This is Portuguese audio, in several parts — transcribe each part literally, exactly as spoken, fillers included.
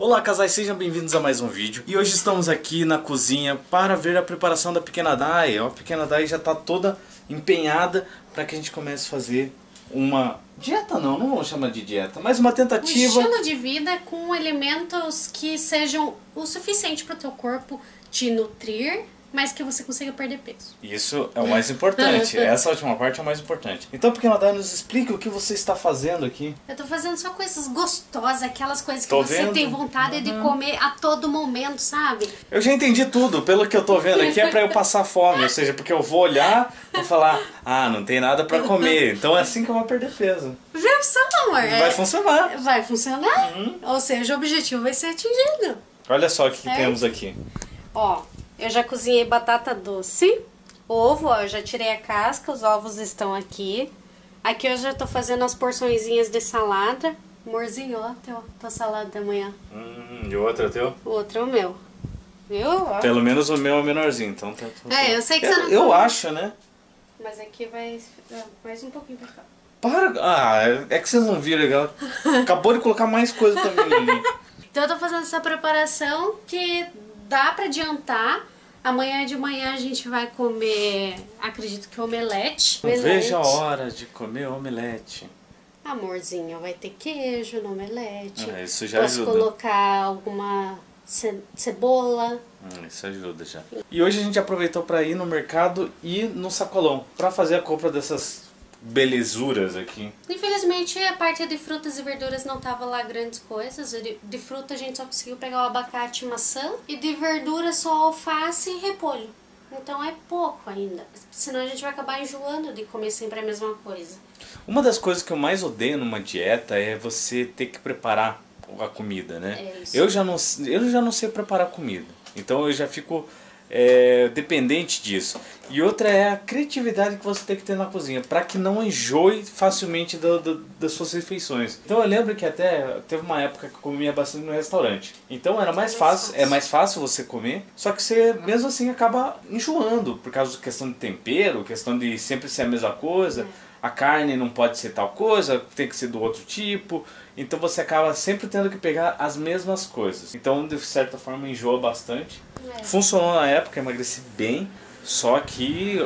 Olá casais, sejam bem-vindos a mais um vídeo. E hoje estamos aqui na cozinha para ver a preparação da Pqna Dai. A Pqna Dai já está toda empenhada para que a gente comece a fazer uma... dieta não, não vamos chamar de dieta, mas uma tentativa... Um estilo de vida com elementos que sejam o suficiente para o teu corpo te nutrir, mas que você consiga perder peso. Isso é o mais importante. Essa última parte é o mais importante. Então, Pqna Dai, nos explica o que você está fazendo aqui. Eu estou fazendo só coisas gostosas, aquelas coisas que tô você vendo. tem vontade uhum. de comer a todo momento, sabe? Eu já entendi tudo. Pelo que eu estou vendo aqui, é para eu passar fome. Ou seja, porque eu vou olhar e falar, ah, não tem nada para comer. Então é assim que eu vou perder peso. Viu só, amor? Vai é... funcionar. Vai funcionar. Uhum. Ou seja, o objetivo vai ser atingido. Olha só o que, é. que temos aqui. Ó. Eu já cozinhei batata doce, ovo, ó, eu já tirei a casca, os ovos estão aqui. Aqui eu já tô fazendo as porçõezinhas de salada. Amorzinho, ó, teu, tua salada da manhã. Hum, e o outro é teu? O outro é o meu. Viu? Ó. Pelo menos o meu é menorzinho, então... Tá, tá, tá. É, eu sei que eu, você não... Eu come. acho, né? Mas aqui vai... mais um pouquinho pra cá. Para! Ah, é que vocês não viram, legal. Acabou de colocar mais coisa pra mim ali. Então eu tô fazendo essa preparação que... dá pra adiantar. Amanhã de manhã a gente vai comer, acredito que omelete. Não vejo a hora de comer omelete. Amorzinho, vai ter queijo no omelete. Ah, isso já Posso ajuda. Posso colocar alguma ce cebola. Hum, isso ajuda já. E hoje a gente aproveitou pra ir no mercado e no sacolão, pra fazer a compra dessas belezuras aqui. Infelizmente a parte de frutas e verduras não tava lá grandes coisas. De, de fruta a gente só conseguiu pegar o abacate e maçã, e de verdura só alface e repolho. Então é pouco ainda, senão a gente vai acabar enjoando de comer sempre a mesma coisa. Uma das coisas que eu mais odeio numa dieta é você ter que preparar a comida, né? É isso. Eu já não, eu já não sei preparar comida, então eu já fico... É, dependente disso. E outra é a criatividade que você tem que ter na cozinha, para que não enjoe facilmente do, do, das suas refeições. Então eu lembro que até teve uma época que eu comia bastante no restaurante. Então era mais fácil, é mais fácil você comer, só que você mesmo assim acaba enjoando, por causa da questão de tempero, questão de sempre ser a mesma coisa. A carne não pode ser tal coisa, tem que ser do outro tipo. Então você acaba sempre tendo que pegar as mesmas coisas. Então de certa forma enjoa bastante. É. Funcionou na época, emagreci bem. Só que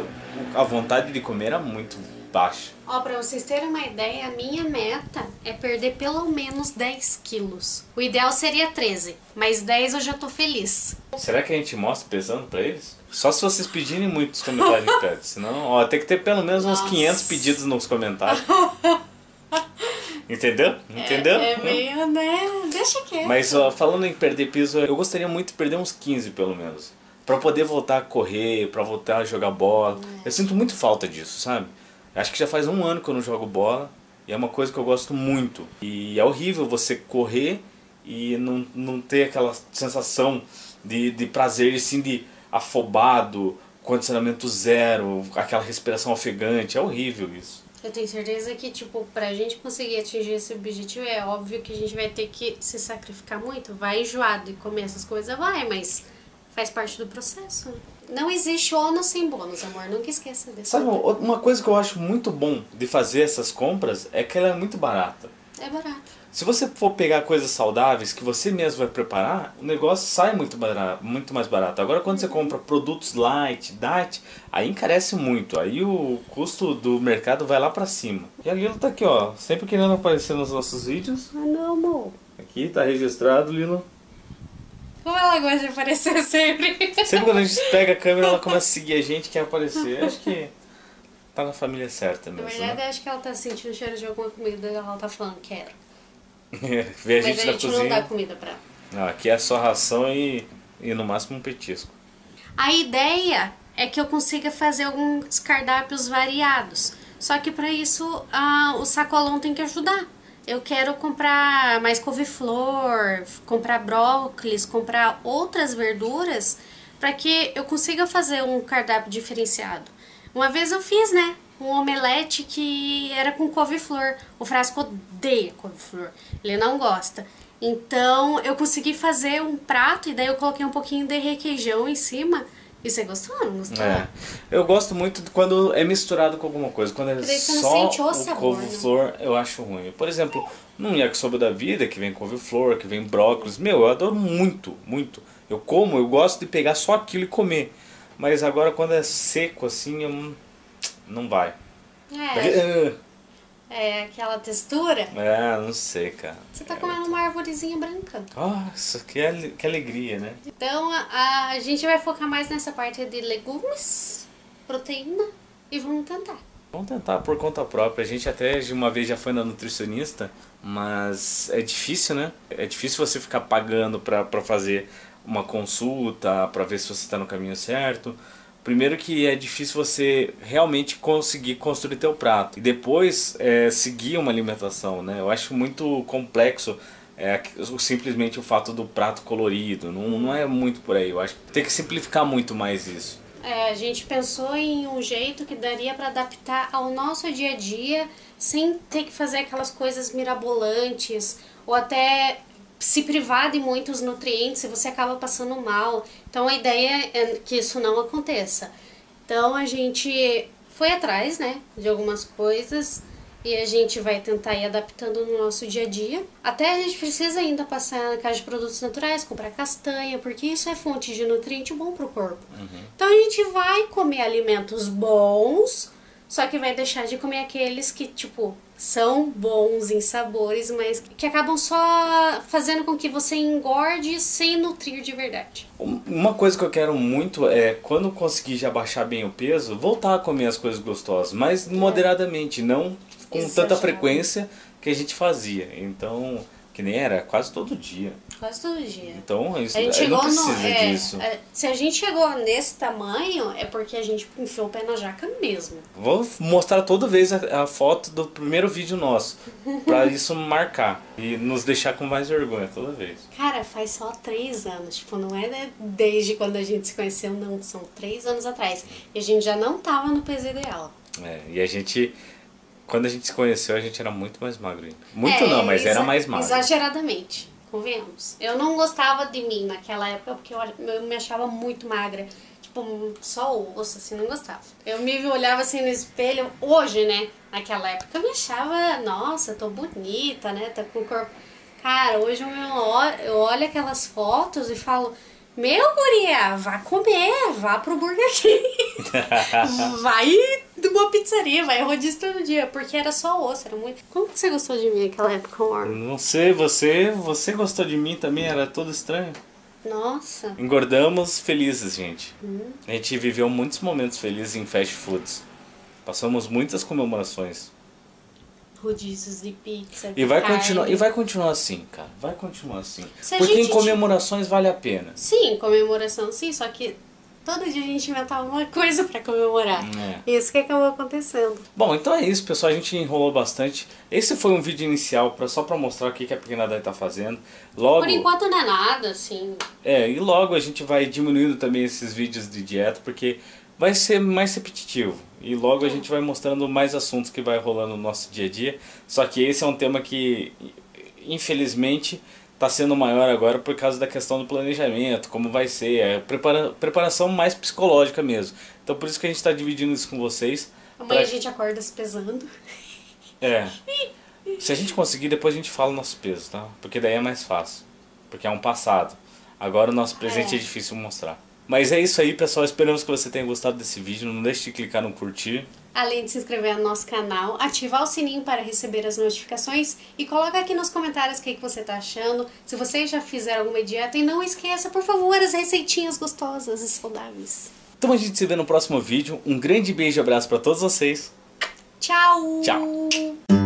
a vontade de comer era muito baixa. Ó, pra vocês terem uma ideia, a minha meta é perder pelo menos dez quilos. O ideal seria treze, mas dez eu já tô feliz. Será que a gente mostra pesando pra eles? Só se vocês pedirem muitos comentários de pede, senão, ó, tem que ter pelo menos Nossa. uns quinhentos pedidos nos comentários. Entendeu? Entendeu? É, é meio, né? Deixa quieto. Mas ó, falando em perder peso, eu gostaria muito de perder uns quinze pelo menos. Pra poder voltar a correr, pra voltar a jogar bola. É. Eu sinto muito falta disso, sabe? Acho que já faz um ano que eu não jogo bola. E é uma coisa que eu gosto muito. E é horrível você correr e não, não ter aquela sensação de, de prazer, assim, de... afobado, condicionamento zero, aquela respiração ofegante, é horrível isso. Eu tenho certeza que, tipo, pra gente conseguir atingir esse objetivo, é óbvio que a gente vai ter que se sacrificar muito, vai enjoado e comer essas coisas, vai, mas faz parte do processo. Não existe ônus sem bônus, amor, nunca esqueça disso. Sabe, uma coisa que eu acho muito bom de fazer essas compras é que ela é muito barata. É barato. Se você for pegar coisas saudáveis que você mesmo vai preparar, o negócio sai muito, barato, muito mais barato. Agora quando você compra produtos light, diet, aí encarece muito. Aí o custo do mercado vai lá pra cima. E a Lilo tá aqui, ó, sempre querendo aparecer nos nossos vídeos. Ah não, amor. Aqui tá registrado, Lilo. Como ela gosta de aparecer sempre. Sempre quando a gente pega a câmera, ela começa a seguir a gente, quer aparecer. Acho que... tá na família certa mesmo. Na verdade, né? Acho que ela tá sentindo o cheiro de alguma comida e ela tá falando, quero. Vê a Mas gente a na gente cozinha. não dá comida pra ela. Não, aqui é só ração e, e no máximo um petisco. A ideia é que eu consiga fazer alguns cardápios variados. Só que pra isso ah, o sacolão tem que ajudar. Eu quero comprar mais couve-flor, comprar brócolis, comprar outras verduras, pra que eu consiga fazer um cardápio diferenciado. Uma vez eu fiz, né, um omelete que era com couve-flor. O Frasco odeia couve-flor, ele não gosta. Então eu consegui fazer um prato e daí eu coloquei um pouquinho de requeijão em cima. E você gostou ou não gostou? É. Eu gosto muito quando é misturado com alguma coisa. Quando é só o couve-flor, eu acho ruim. Por exemplo, num yakisoba da vida, que vem couve-flor, que vem brócolis. Meu, eu adoro muito, muito. Eu como, eu gosto de pegar só aquilo e comer. Mas agora quando é seco assim, eu... não vai. É. É aquela textura. É, não sei, cara. Você tá comendo uma arvorezinha branca. Nossa, que, ale... que alegria, né? Então a... a gente vai focar mais nessa parte de legumes, proteína, e vamos tentar. Vamos tentar por conta própria. A gente até de uma vez já foi na nutricionista, mas é difícil, né? É difícil você ficar pagando pra, pra fazer uma consulta, pra ver se você tá no caminho certo. Primeiro que é difícil você realmente conseguir construir teu prato. E depois é, seguir uma alimentação, né? Eu acho muito complexo é, simplesmente o fato do prato colorido. Não, não é muito por aí. Eu acho que tem que simplificar muito mais isso. É, a gente pensou em um jeito que daria para adaptar ao nosso dia a dia sem ter que fazer aquelas coisas mirabolantes ou até se privar de muitos nutrientes e você acaba passando mal. Então a ideia é que isso não aconteça. Então a gente foi atrás, né, de algumas coisas e a gente vai tentar ir adaptando no nosso dia a dia. Até a gente precisa ainda passar na caixa de produtos naturais, comprar castanha, porque isso é fonte de nutriente bom para o corpo. Uhum. Então a gente vai comer alimentos bons, só que vai deixar de comer aqueles que, tipo, são bons em sabores, mas que acabam só fazendo com que você engorde sem nutrir de verdade. Uma coisa que eu quero muito é, quando conseguir já baixar bem o peso, voltar a comer as coisas gostosas, mas é. moderadamente, não com Exagerado. tanta frequência que a gente fazia. Então, que nem era, quase todo dia. Quase todo dia. Então, isso, a gente chegou não precisa no, é, disso. É, se a gente chegou nesse tamanho, é porque a gente enfiou o pé na jaca mesmo. Vou mostrar toda vez a, a foto do primeiro vídeo nosso, pra isso marcar e nos deixar com mais vergonha toda vez. Cara, faz só três anos, tipo, não é né? desde quando a gente se conheceu, não, são três anos atrás. E a gente já não tava no peso ideal. É, e a gente... Quando a gente se conheceu, a gente era muito mais magro. Muito é, não, mas era mais magro. Exageradamente, convenhamos. Eu não gostava de mim naquela época, porque eu, eu me achava muito magra. Tipo, só osso, assim, não gostava. Eu me olhava assim no espelho, hoje, né? Naquela época eu me achava, nossa, tô bonita, né? Tô com o corpo... Cara, hoje eu, me, eu olho aquelas fotos e falo... Meu, guria, vá comer, vá pro Burger King, vai de uma pizzaria, vai rodízio todo dia, porque era só osso, era muito... Como que você gostou de mim naquela época, amor? Não sei, você, você gostou de mim também, era todo estranho. Nossa. Engordamos felizes, gente. Hum. A gente viveu muitos momentos felizes em fast foods, passamos muitas comemorações. Rodízios de pizza, e vai carne. continuar E vai continuar assim, cara. Vai continuar assim. Se Porque em comemorações vale a pena. Sim, comemoração sim, só que todo dia a gente inventava uma coisa pra comemorar. É. Isso que acabou acontecendo. Bom, então é isso, pessoal. A gente enrolou bastante. Esse foi um vídeo inicial pra, só pra mostrar o que a Pqna Dai tá fazendo. Logo, por enquanto não é nada, assim. É, e logo a gente vai diminuindo também esses vídeos de dieta, porque... vai ser mais repetitivo e logo a gente vai mostrando mais assuntos que vai rolando no nosso dia a dia. Só que esse é um tema que, infelizmente, está sendo maior agora por causa da questão do planejamento, como vai ser, é prepara preparação mais psicológica mesmo. Então por isso que a gente está dividindo isso com vocês. Amanhã pra... a gente acorda se pesando. É. Se a gente conseguir, depois a gente fala o nosso peso, tá? Porque daí é mais fácil, porque é um passado. Agora o nosso presente é, é difícil mostrar. Mas é isso aí, pessoal. Esperamos que você tenha gostado desse vídeo. Não deixe de clicar no curtir. Além de se inscrever no nosso canal, ativar o sininho para receber as notificações e coloca aqui nos comentários o que você está achando, se você já fizer alguma dieta. E não esqueça, por favor, as receitinhas gostosas e saudáveis. Então a gente se vê no próximo vídeo. Um grande beijo e abraço para todos vocês. Tchau! Tchau!